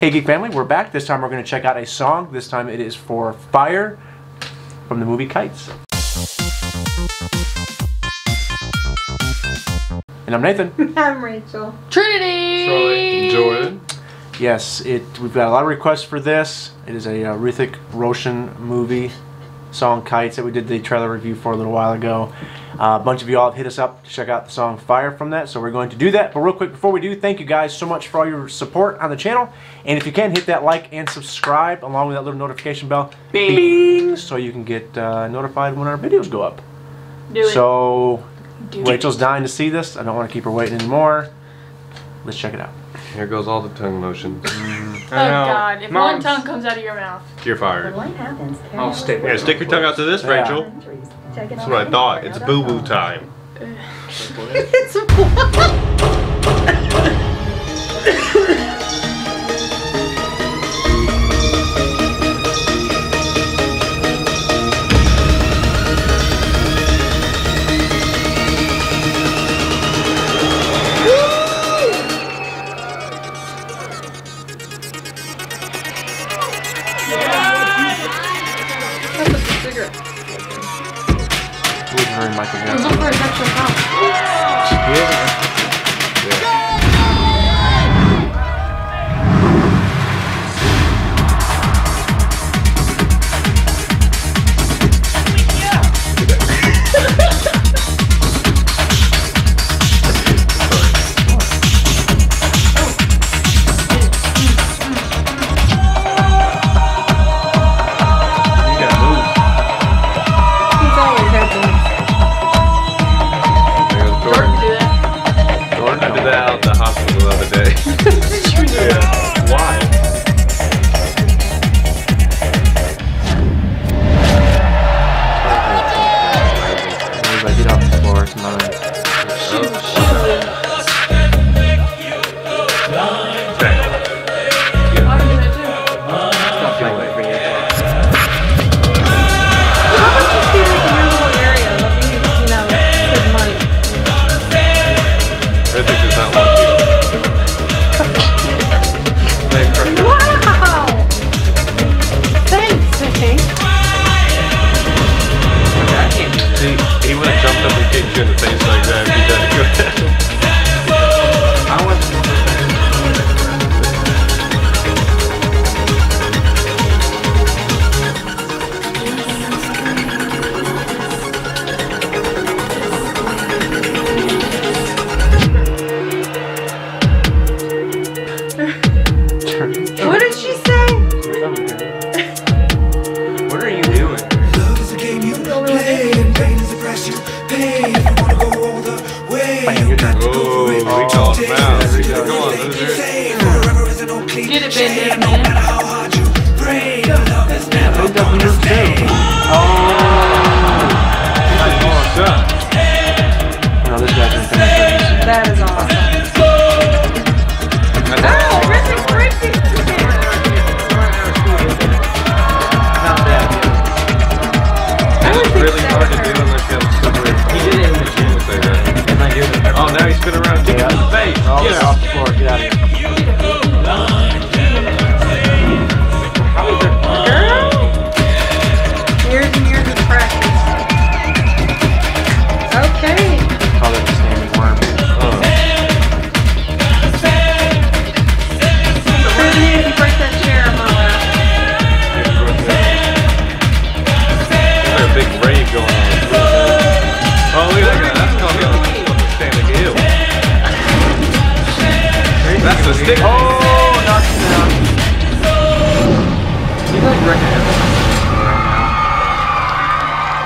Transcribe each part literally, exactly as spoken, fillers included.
Hey Geek Family, we're back. This time we're going to check out a song. This time it is for Fire from the movie Kites. And I'm Nathan. I'm Rachel. Trinity! Troy. Jordan. Yes, it, we've got a lot of requests for this. It is a uh, Hrithik Roshan movie song, Kites, that we did the trailer review for a little while ago. Uh, a bunch of you all have hit us up to check out the song Fire from that, so we're going to do that. But real quick, before we do, thank you guys so much for all your support on the channel. And if you can, hit that like and subscribe along with that little notification bell. Bing! Bing. So you can get uh, notified when our videos go up. Do it. So, do Rachel's it. Dying to see this. I don't want to keep her waiting anymore. Let's check it out. Here goes all the tongue motion. Oh God, if Mom's... one tongue comes out of your mouth. You're fired. What happens? I'll stick yeah, stick your tongue out to this, yeah. Rachel. That's what I thought. It's boo-boo time. It's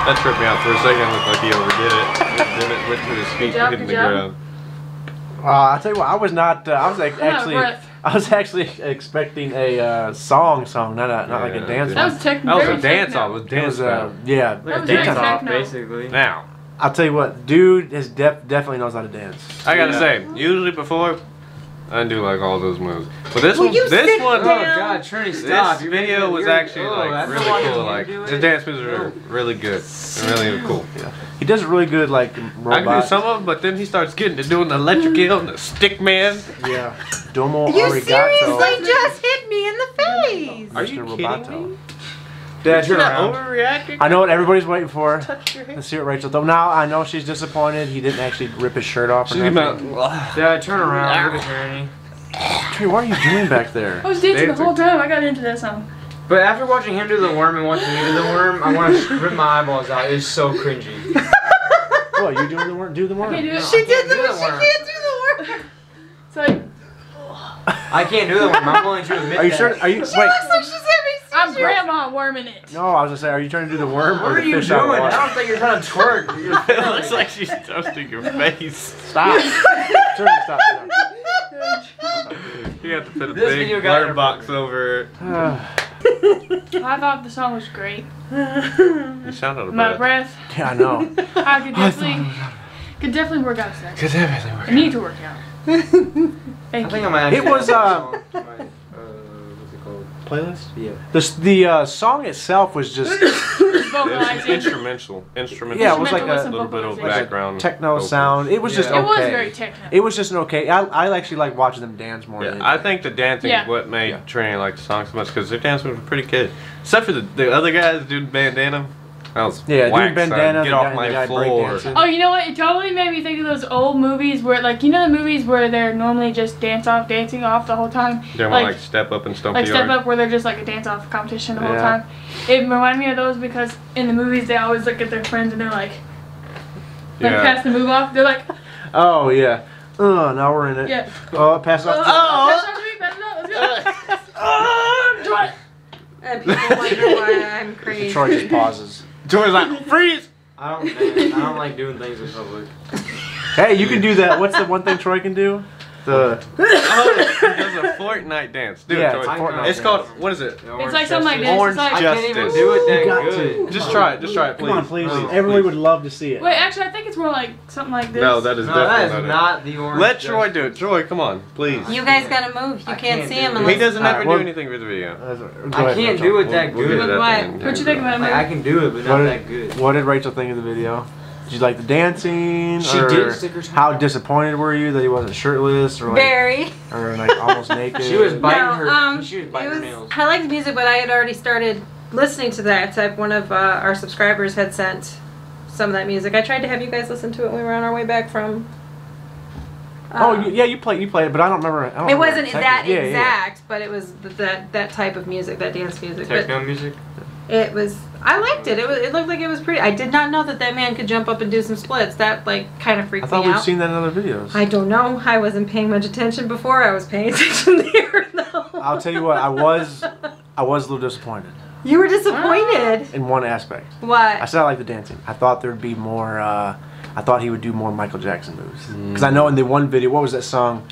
That tripped me out for a second. Looked like he overdid it. Then it went through his feet and hit the ground. Uh, I tell you what, I was not. Uh, I was like, actually, I was actually expecting a uh, song, song, not a, not yeah, like a dance. That was techno. That was a dance off. It was dance off. Yeah, a dance off basically. Now, I'll tell you what, dude, is def definitely knows how to dance. I gotta yeah. say, usually before I do like all those moves. But this well, one, this one, down. Oh god, Trini, stop. This You're video was You're, actually oh, like really cool. Like the dance moves are really good, and really cool. Yeah. He does really good like robots. I can do some of them, but then he starts getting to doing electric eel and the stick man. Yeah. Domo you arigato. You seriously just hit me in the face. Are you Mister kidding me? Dad, you're not overreacting. I know what everybody's waiting for. Let's see what Rachel does. Now I know she's disappointed. He didn't actually rip his shirt off. Or she's nothing. About, Dad, turn around. Look at Trini. Trini, what are you doing back there? I was dancing the whole time. I got into that song. But after watching him do the worm and watching me do the worm, I want to rip my eyeballs out. It's so cringy. What? You doing the worm? Do the worm. I can't do it. She no, did the worm. She can't do the worm. It's like. I can't do the worm. I'm willing to admit that. Are you sure? Are you? She wait. Looks like she's I'm grandma worming it. No, I was gonna say, are you trying to do the worm what or the fish out? What are you doing? I don't think you're trying to twerk. It looks like she's toasting your face. Stop. Turn it, stop. Stop. You have to put a this big blur box over. I thought the song was great. You sounded a My breath. Yeah, I know. I could definitely, I could definitely work out sex. Could definitely work I out. need to work out. Thank I you. Think I'm it was, uh... playlist? Yeah. The the uh, song itself was just instrumental. Instrumental. Yeah, it was like a little bit of background techno vocals. Sound. It was yeah. just okay. It was very techno. It was just an okay. I, I actually like watching them dance more. Yeah, than I think the dancing yeah. is what made yeah. Trini like the song so much because their dancing was pretty good. Except for the, the other guys doing bandana. That was yeah, whack, bandana, get off my floor. Oh, you know what? It totally made me think of those old movies where, like, you know the movies where they're normally just dance off, dancing off the whole time? They want to, like, Step Up and Stomp the Yard. Like, Step Up where they're just, like, a dance-off competition the whole time. It reminded me of those because in the movies they always look at their friends and they're like, like, pass the move off. They're like, oh, yeah. Oh, now we're in it. Yeah. Oh, pass it off. Oh, pass it off to me, pass it off. Let's go. Oh, do it. And people wonder why I'm crazy. Troy just pauses. Tori's like, freeze! I don't, I don't like doing things in public. Hey, you can do that. What's the one thing Troy can do? The oh, there's a Fortnite dance. Dude, yeah, Troy. It's, Fortnite it's called, dance. What is it? Orange it's like something like this. Orange Justice. I can't even do it that good. To. Just oh. try it. Just try it, please. Come on, please. Oh, Everyone please. would love to see it. Wait, actually, I think it's more like something like this. No, that is no, definitely that is not it. Not the Orange Let Troy do it. Troy, come on, please. You guys gotta move. You can't, can't see him unless... He doesn't ever do anything with the video. I can't do it that good. What you think about it, I can do it, but not that good. What did Rachel think of the video? Did you like the dancing? She or did stick her How out. disappointed were you that he wasn't shirtless or like Very. or like almost naked? She was biting no, her. Um, she was biting was, her nails. I liked music, but I had already started listening to that. Type one of uh, our subscribers had sent some of that music. I tried to have you guys listen to it when we were on our way back from. Um, oh yeah, you played you played it, but I don't remember. I don't it remember wasn't it that yeah, exact, yeah. but it was that that type of music, that dance music. Techno but, music. It was. I liked it. It was. It looked like it was pretty. I did not know that that man could jump up and do some splits. That like kind of freaked me out. I thought we've seen that in other videos. I don't know. I wasn't paying much attention before. I was paying attention there though. I'll tell you what. I was. I was a little disappointed. You were disappointed in one aspect. What? I said I like the dancing. I thought there'd be more. Uh, I thought he would do more Michael Jackson moves. Because mm. I know in the one video, what was that song?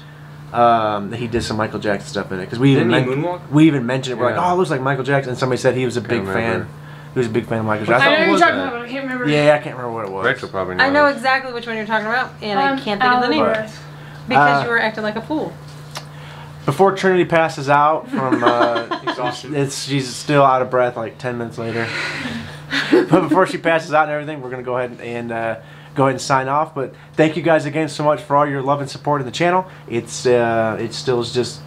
Um, he did some Michael Jackson stuff in it because we Didn't even men we even mentioned it. We're yeah. like, oh, it looks like Michael Jackson. And somebody said he was a big fan. He was a big fan of Michael Jackson. I, I know what you're talking about, but I can't remember. Yeah, I can't remember what it was. Rachel probably knows. I know exactly which one you're talking about, and um, I can't think of the name right. because uh, you were acting like a fool. Before Trinity passes out from uh, exhaustion, it's she's still out of breath like ten minutes later. But before she passes out and everything, we're gonna go ahead and. and uh, Go ahead and sign off, but thank you guys again so much for all your love and support in the channel. It's uh, it still is just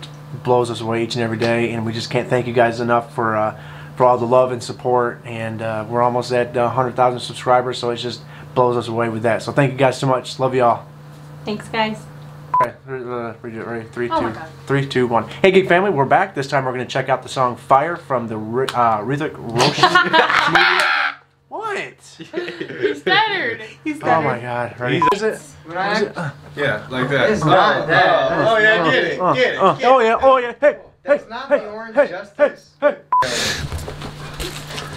blows us away each and every day, and we just can't thank you guys enough for uh, for all the love and support. And uh, we're almost at uh, one hundred thousand subscribers, so it just blows us away with that. So thank you guys so much. Love y'all. Thanks, guys. All right, uh, read it, read it. Three, oh two, three, two, one. Hey, Geek Family, we're back. This time we're going to check out the song "Fire" from the uh, Hrithik Roshan movie. What? He's stuttered. He's stuttered. Oh my god. Ready? Is it? Is it? Uh, yeah, like that. It's oh, not that. Oh, oh, oh yeah, get it. Uh, get it. Uh, get oh, it. Yeah, oh yeah. Hey. That's hey, not hey, the Orange hey, Justice. Hey,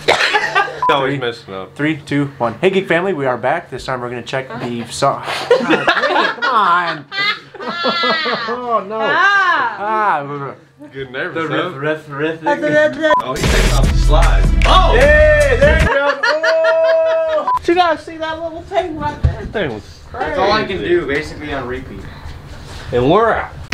hey. Always messing up. Three, two, one. Hey, Geek Family, we are back. This time we're going to check the song. Come on. Oh no. Ah. ah. Good nervous. The huh? riff, riff, riff. Oh, he takes off the slides. Oh! Hey, there you go. Oh. Did you guys see that little thing right there? That thing was crazy. That's all I can do, basically on repeat. And we're out.